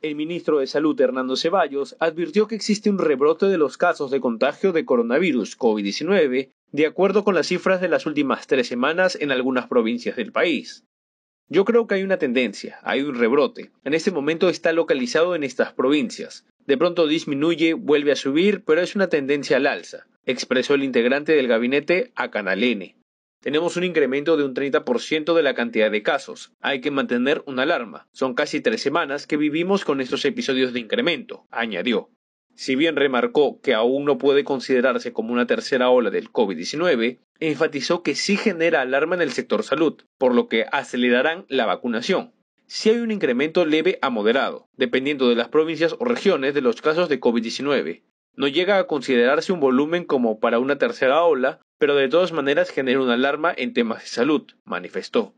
El ministro de Salud, Hernando Cevallos, advirtió que existe un rebrote de los casos de contagio de coronavirus COVID-19, de acuerdo con las cifras de las últimas 3 semanas en algunas provincias del país. Yo creo que hay una tendencia, hay un rebrote. En este momento está localizado en estas provincias. De pronto disminuye, vuelve a subir, pero es una tendencia al alza, expresó el integrante del gabinete a Canal N. Tenemos un incremento de un 30% de la cantidad de casos. Hay que mantener una alarma. Son casi 3 semanas que vivimos con estos episodios de incremento, añadió. Si bien remarcó que aún no puede considerarse como una tercera ola del COVID-19, enfatizó que sí genera alarma en el sector salud, por lo que acelerarán la vacunación. Sí hay un incremento leve a moderado, dependiendo de las provincias o regiones de los casos de COVID-19. No llega a considerarse un volumen como para una tercera ola, pero de todas maneras genera una alarma en temas de salud, manifestó.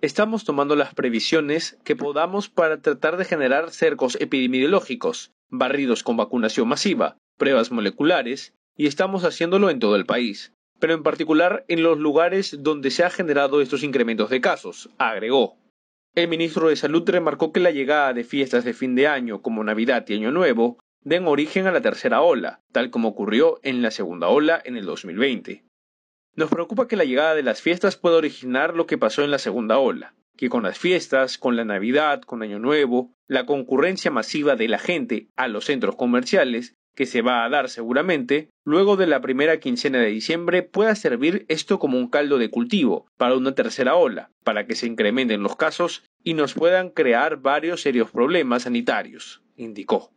Estamos tomando las previsiones que podamos para tratar de generar cercos epidemiológicos, barridos con vacunación masiva, pruebas moleculares, y estamos haciéndolo en todo el país, pero en particular en los lugares donde se han generado estos incrementos de casos, agregó. El ministro de Salud remarcó que la llegada de fiestas de fin de año como Navidad y Año Nuevo den origen a la tercera ola, tal como ocurrió en la segunda ola en el 2020. Nos preocupa que la llegada de las fiestas pueda originar lo que pasó en la segunda ola, que con las fiestas, con la Navidad, con Año Nuevo, la concurrencia masiva de la gente a los centros comerciales, que se va a dar seguramente, luego de la primera quincena de diciembre pueda servir esto como un caldo de cultivo para una tercera ola, para que se incrementen los casos y nos puedan crear varios serios problemas sanitarios, indicó.